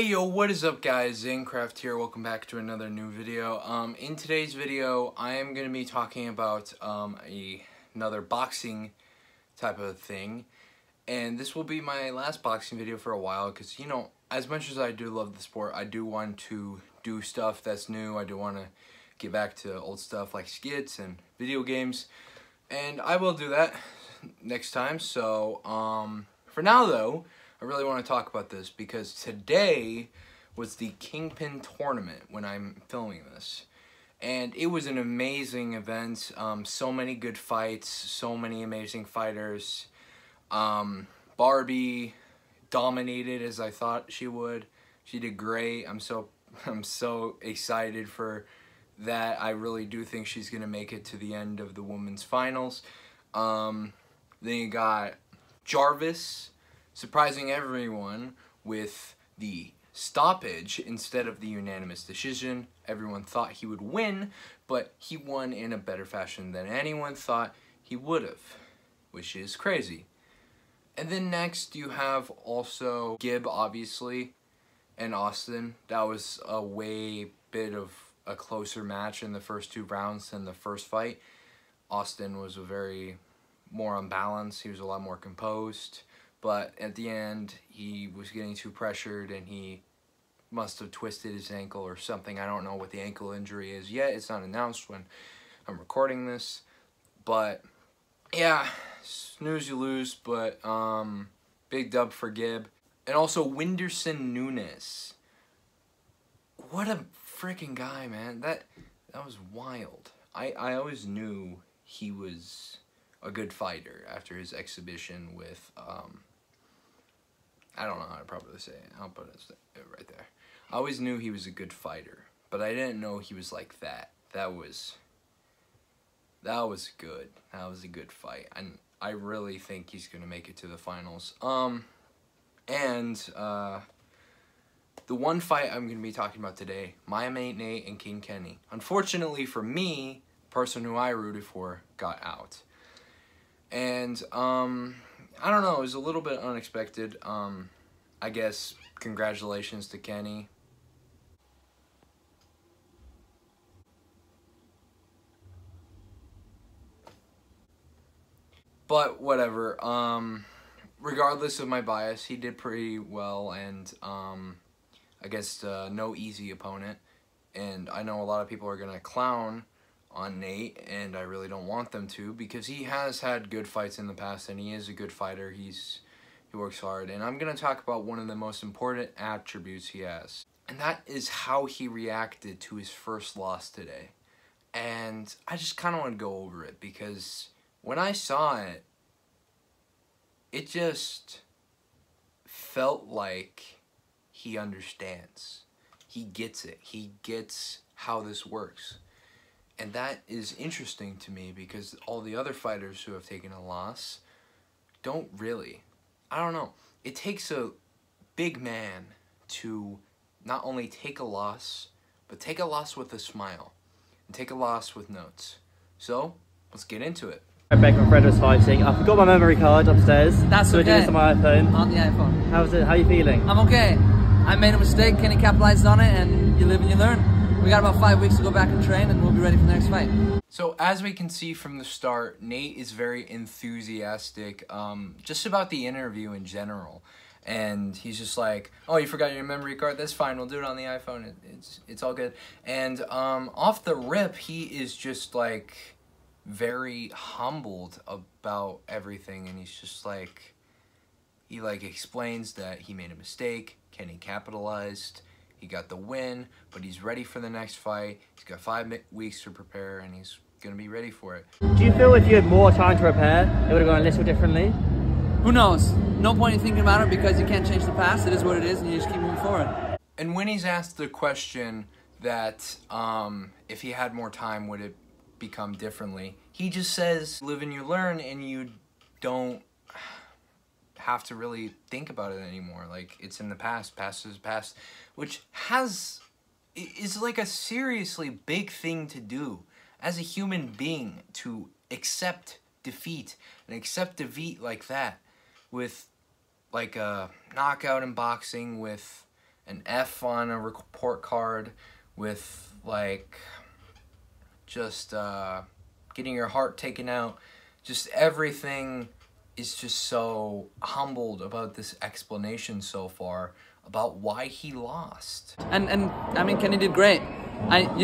Hey yo, what is up guys? Zanecraft here. Welcome back to another new video. In today's video, I am going to be talking about another boxing type of thing. And this will be my last boxing video for a while because, you know, as much as I do love the sport, I do want to do stuff that's new. I do want to get back to old stuff like skits and video games. And I will do that next time. So, for now though, I really want to talk about this because today was the Kingpyn tournament when I'm filming this. And it was an amazing event. So many good fights, so many amazing fighters. Barbie dominated as I thought she would. She did great. I'm so excited for that. I really do think she's going to make it to the end of the women's finals. Then you got Jarvis surprising everyone with the stoppage instead of the unanimous decision. Everyone thought he would win, but he won in a better fashion than anyone thought he would have, which is crazy. And then next you have also Gibb, obviously, and Austin. That was a way bit of a closer match in the first two rounds than the first fight. Austin was more on balance. He was a lot more composed. But at the end, he was getting too pressured and he must have twisted his ankle or something. I don't know what the ankle injury is yet. It's not announced when I'm recording this. But, yeah, snooze you lose, but big dub for Gibb. And also Whindersson Nunes. What a freaking guy, man. That was wild. I always knew he was a good fighter after his exhibition with, I don't know how to properly say it. I'll put it right there. I always knew he was a good fighter, but I didn't know he was like that. That was good. That was a good fight. And I really think he's going to make it to the finals. The one fight I'm going to be talking about today, my mate Nate and King Kenny. Unfortunately for me, the person who I rooted for got out. And, I don't know, it was a little bit unexpected. I guess, congratulations to Kenny. But, whatever, regardless of my bias, he did pretty well, and, against, no easy opponent. And I know a lot of people are gonna clown on Nate, and I really don't want them to, because he has had good fights in the past and he is a good fighter. He works hard, and I'm gonna talk about one of the most important attributes he has, and that is how he reacted to his first loss today. And I just kind of want to go over it, because when I saw it, it just felt like he understands. He gets it. He gets how this works. And that is interesting to me, because all the other fighters who have taken a loss don't really. I don't know. It takes a big man to not only take a loss, but take a loss with a smile. And take a loss with notes. So, let's get into it. Beck and Fred was fighting. I forgot my memory card upstairs. That's so okay. We're doing this on my iPhone. On the iPhone. How's it? How are you feeling? I'm okay. I made a mistake. Kenny capitalized on it, and you live and you learn. We got about 5 weeks to go back and train, and we'll be ready for the next fight. So as we can see from the start, Nate is very enthusiastic just about the interview in general. And he's just like, oh, you forgot your memory card? That's fine. We'll do it on the iPhone. It's all good. And off the rip, he is just like very humbled about everything. And he's just like, he like explains that he made a mistake. Kenny capitalized. He got the win, but he's ready for the next fight. He's got 5 weeks to prepare, and he's going to be ready for it. Do you feel if you had more time to prepare, it would have gone a little differently? Who knows? No point in thinking about it, because you can't change the past. It is what it is, and you just keep moving forward. And when he's asked the question that if he had more time, would it become differently, he just says, live and you learn, and you don't have to really think about it anymore. Like, it's in the past. Past is past, which is like a seriously big thing to do as a human being, to accept defeat and accept defeat like that, with like a knockout in boxing, with an F on a report card with like just getting your heart taken out. Just everything is just so humbled about this explanation so far about why he lost. And I mean, Kenny did great. I'm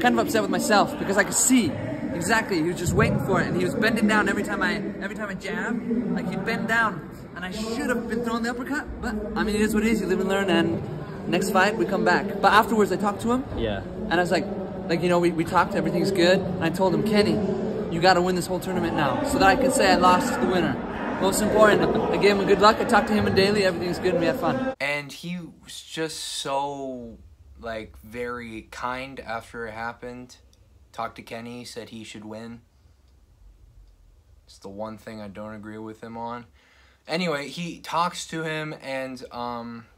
kind of upset with myself because I could see exactly he was just waiting for it, and he was bending down every time I jab. Like, he'd bend down, and I should have been throwing the uppercut, but I mean, it is what it is. You live and learn, and next fight we come back. But afterwards I talked to him. Yeah. And I was like, you know, we talked, everything's good, and I told him, Kenny, you got to win this whole tournament now, so that I can say I lost to the winner. Most important, I gave him good luck. I talked to him in daily. Everything's good, and we had fun. And he was just so, like, very kind after it happened. Talked to Kenny, said he should win. It's the one thing I don't agree with him on. Anyway, he talks to him, and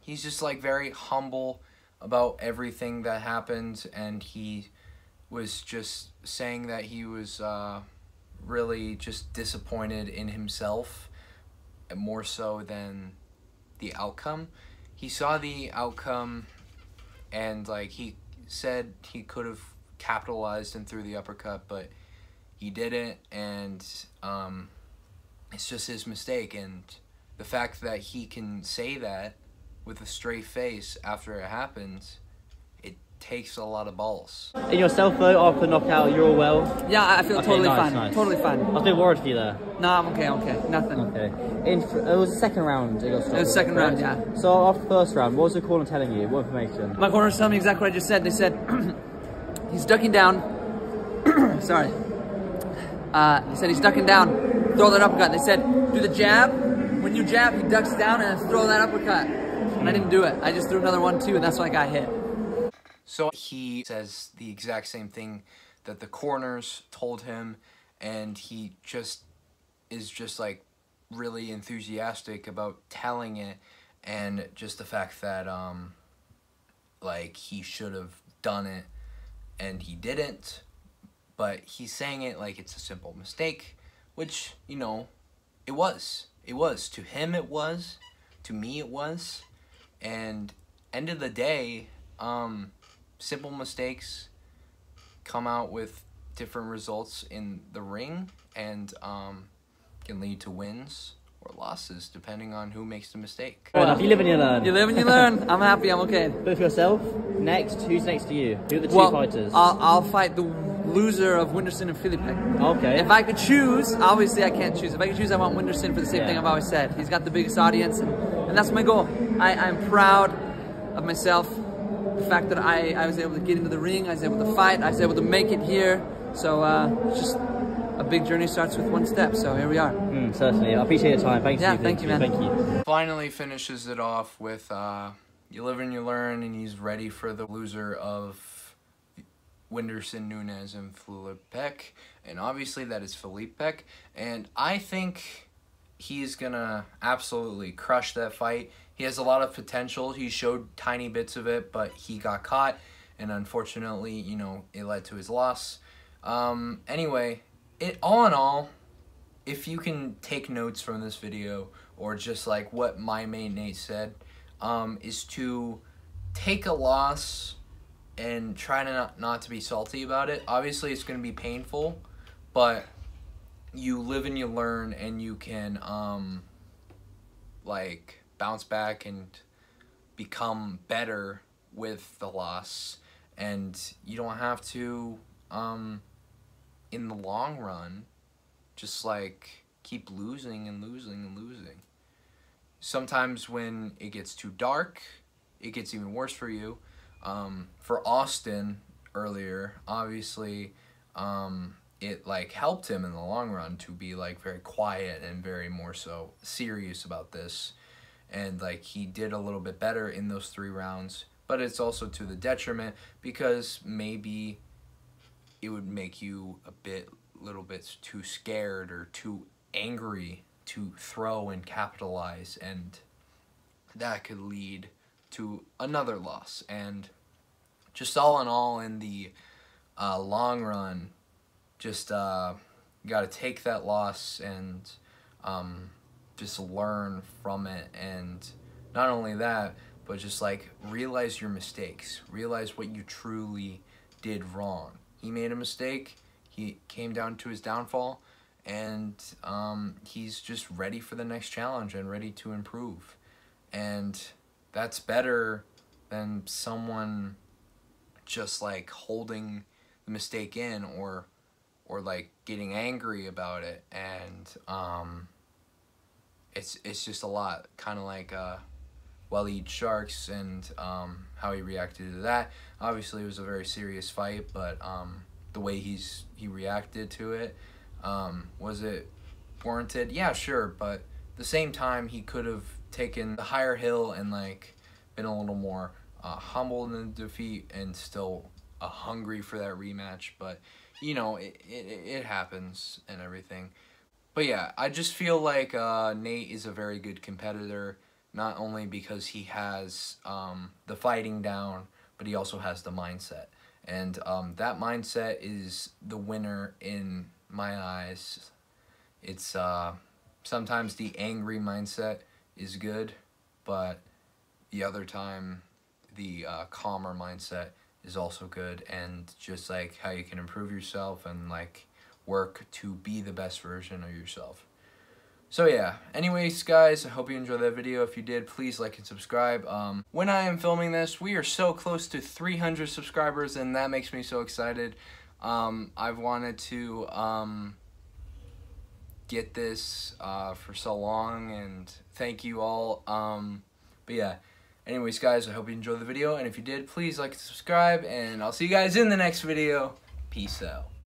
he's just, like, very humble about everything that happened, and he was just saying that he was really just disappointed in himself, and more so than the outcome. He saw the outcome, and like, he said he could have capitalized and threw the uppercut, but he didn't, and it's just his mistake. And the fact that he can say that with a straight face after it happens, takes a lot of balls. And yourself though, after knockout, you're all well? Yeah, I feel totally fine. Nice. Totally fine. I was a bit worried for you there. No, I'm okay, nothing. Okay. It was the second round it got stopped. It was the second round, yeah. So after the first round, what was the corner telling you? What information? My corner was telling me exactly what I just said. They said, he's ducking down. Sorry. They said, he's ducking down. Throw that uppercut. They said, do the jab. When you jab, he ducks down and throw that uppercut. And I didn't do it. I just threw another one too, and that's when I got hit. So he says the exact same thing that the corners told him, and he just is just like really enthusiastic about telling it, and just the fact that like, he should have done it and he didn't, but he's saying it like it's a simple mistake, which, you know, it was to him, it was to me, it was, and end of the day, simple mistakes come out with different results in the ring, and can lead to wins or losses depending on who makes the mistake. Fair enough. You live and you learn. You live and you learn. I'm happy. I'm okay. But for yourself, next, who's next to you? Who are the two fighters? I'll fight the loser of Whindersson and Philippe Peck. Okay. If I could choose, obviously I can't choose. If I could choose, I want Whindersson for the same thing I've always said. He's got the biggest audience, and that's my goal. I'm proud of myself. The fact that I was able to get into the ring, I was able to fight, I was able to make it here. So just a big journey starts with one step. So here we are. Certainly, I appreciate your time. Thanks. Yeah, thank you, man. Thank you. Finally finishes it off with you live and you learn, and he's ready for the loser of Whindersson Nunes and Philippe Peck, and obviously that is Philippe Peck, and I think he's gonna absolutely crush that fight. He has a lot of potential. He showed tiny bits of it, but he got caught, and unfortunately, you know, it led to his loss. Anyway, all in all, if you can take notes from this video, or just like what my mate Nate said, is to take a loss and try to not to be salty about it. Obviously, it's gonna be painful, but you live and you learn, and you can like, bounce back and become better with the loss, and you don't have to in the long run just like keep losing and losing and losing. Sometimes when it gets too dark, it gets even worse for you. For Austin earlier, obviously it like helped him in the long run to be like very quiet and very more so serious about this, and like, he did a little bit better in those 3 rounds, but it's also to the detriment, because maybe it would make you a little bit too scared or too angry to throw and capitalize, and that could lead to another loss. And just all in all, in the long run, just you gotta take that loss and just learn from it. And not only that, but just like realize your mistakes, realize what you truly did wrong. He made a mistake, he came down to his downfall, and he's just ready for the next challenge and ready to improve. And that's better than someone just like holding the mistake in or like getting angry about it. And it's just a lot, kind of like Waleed Sharks and how he reacted to that. Obviously it was a very serious fight, but the way he reacted to it, was it warranted? Yeah, sure, but at the same time he could have taken the higher hill and like been a little more humble in the defeat and still hungry for that rematch. But you know, it happens and everything. But yeah, I just feel like Nate is a very good competitor, not only because he has the fighting down, but he also has the mindset. And that mindset is the winner in my eyes. It's sometimes the angry mindset is good, but the other time the calmer mindset is also good, and just like how you can improve yourself and like work to be the best version of yourself. So yeah, anyways guys, I hope you enjoyed that video. If you did, please like and subscribe. When I am filming this, we are so close to 300 subscribers, and that makes me so excited. I've wanted to get this for so long, and thank you all. But yeah, anyways guys, I hope you enjoyed the video, and if you did, please like and subscribe, and I'll see you guys in the next video. Peace out.